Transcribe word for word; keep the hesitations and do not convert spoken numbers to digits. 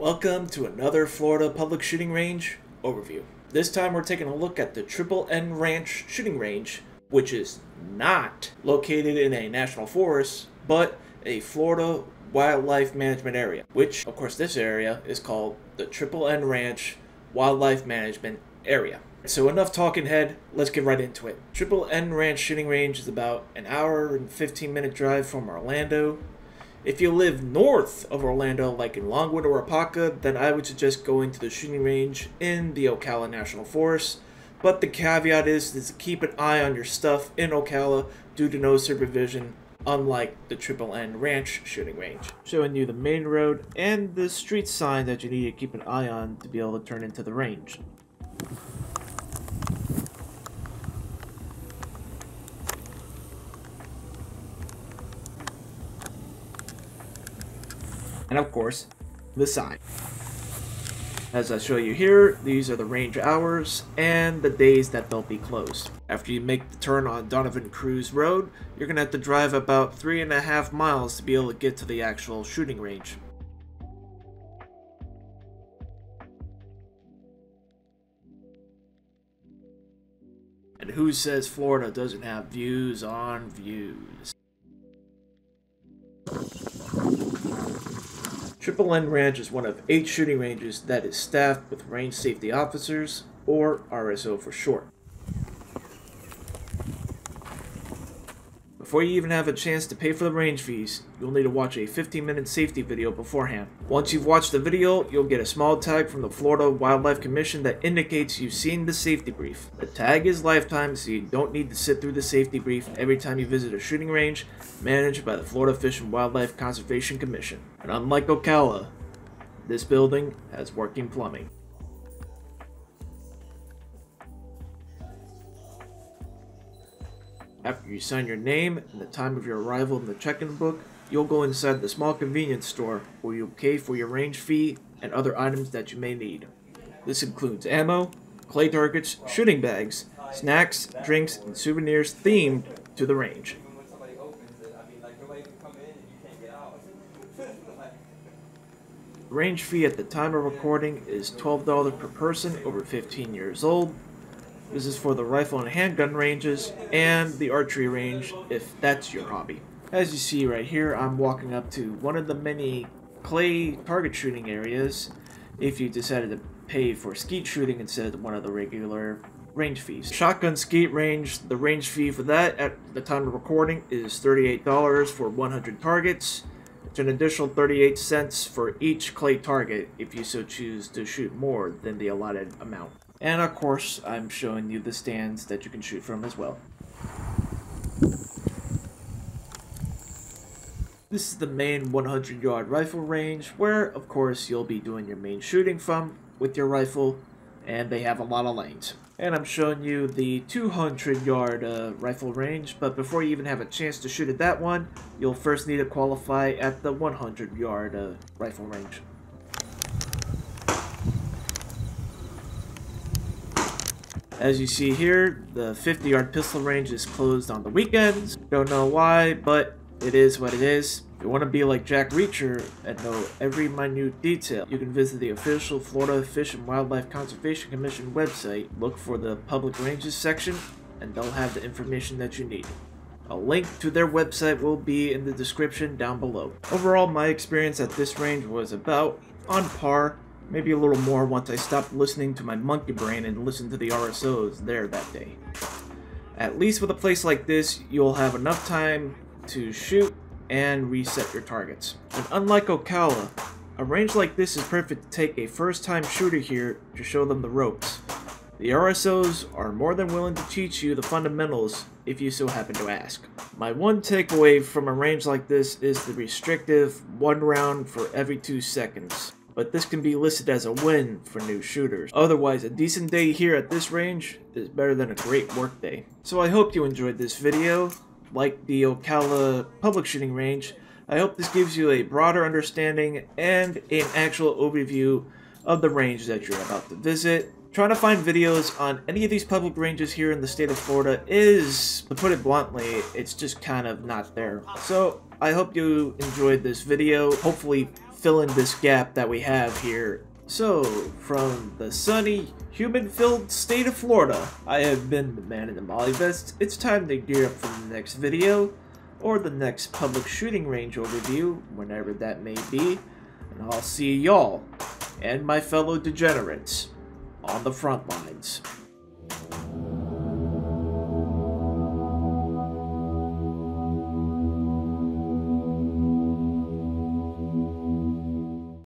Welcome to another Florida Public Shooting Range overview. This time we're taking a look at the Triple N Ranch shooting range, which is not located in a national forest, but a Florida wildlife management area, which of course this area is called the Triple N Ranch Wildlife Management Area. So enough talking head, let's get right into it. Triple N Ranch shooting range is about an hour and fifteen minute drive from Orlando. If you live north of Orlando, like in Longwood or Apopka, then I would suggest going to the shooting range in the Ocala National Forest. But the caveat is, is to keep an eye on your stuff in Ocala due to no supervision, unlike the Triple N Ranch shooting range. Showing you the main road and the street sign that you need to keep an eye on to be able to turn into the range. And of course, the sign. As I show you here, these are the range hours and the days that they'll be closed. After you make the turn on Donovan Cruz Road, you're gonna have to drive about three and a half miles to be able to get to the actual shooting range. And who says Florida doesn't have views on views? Triple N Ranch is one of eight shooting ranges that is staffed with range safety officers, or R S O for short. Before you even have a chance to pay for the range fees, you'll need to watch a fifteen minute safety video beforehand. Once you've watched the video, you'll get a small tag from the Florida Wildlife Commission that indicates you've seen the safety brief. The tag is lifetime, so you don't need to sit through the safety brief every time you visit a shooting range managed by the Florida Fish and Wildlife Conservation Commission. And unlike Ocala, this building has working plumbing. After you sign your name and the time of your arrival in the check-in book, you'll go inside the small convenience store where you'll pay for your range fee and other items that you may need. This includes ammo, clay targets, shooting bags, snacks, drinks, and souvenirs themed to the range. The range fee at the time of recording is twelve dollars per person over fifteen years old. This is for the rifle and handgun ranges and the archery range if that's your hobby. As you see right here, I'm walking up to one of the many clay target shooting areas if you decided to pay for skeet shooting instead of one of the regular range fees. Shotgun skeet range, the range fee for that at the time of recording is thirty-eight dollars for one hundred targets. It's an additional thirty-eight cents for each clay target if you so choose to shoot more than the allotted amount. And of course, I'm showing you the stands that you can shoot from as well. This is the main one hundred yard rifle range where, of course, you'll be doing your main shooting from with your rifle, and they have a lot of lanes. And I'm showing you the two hundred yard uh, rifle range, but before you even have a chance to shoot at that one, you'll first need to qualify at the one hundred yard uh, rifle range. As you see here, the fifty yard pistol range is closed on the weekends. Don't know why, but it is what it is. If you want to be like Jack Reacher and know every minute detail, you can visit the official Florida Fish and Wildlife Conservation Commission website, look for the Public Ranges section, and they'll have the information that you need. A link to their website will be in the description down below. Overall, my experience at this range was about on par. Maybe a little more once I stopped listening to my monkey brain and listened to the R S Os there that day. At least with a place like this, you'll have enough time to shoot and reset your targets. And unlike Ocala, a range like this is perfect to take a first-time shooter here to show them the ropes. The R S Os are more than willing to teach you the fundamentals if you so happen to ask. My one takeaway from a range like this is the restrictive one round for every two seconds. But this can be listed as a win for new shooters. Otherwise, a decent day here at this range is better than a great work day. So I hope you enjoyed this video. Like the Ocala Public Shooting Range, I hope this gives you a broader understanding and an actual overview of the range that you're about to visit. Trying to find videos on any of these public ranges here in the state of Florida is, to put it bluntly, it's just kind of not there. So I hope you enjoyed this video. Hopefully fill in this gap that we have here. So, from the sunny, human-filled state of Florida, I have been the man in the Molly Vest. It's time to gear up for the next video, or the next public shooting range overview, whenever that may be, and I'll see y'all, and my fellow degenerates, on the front lines.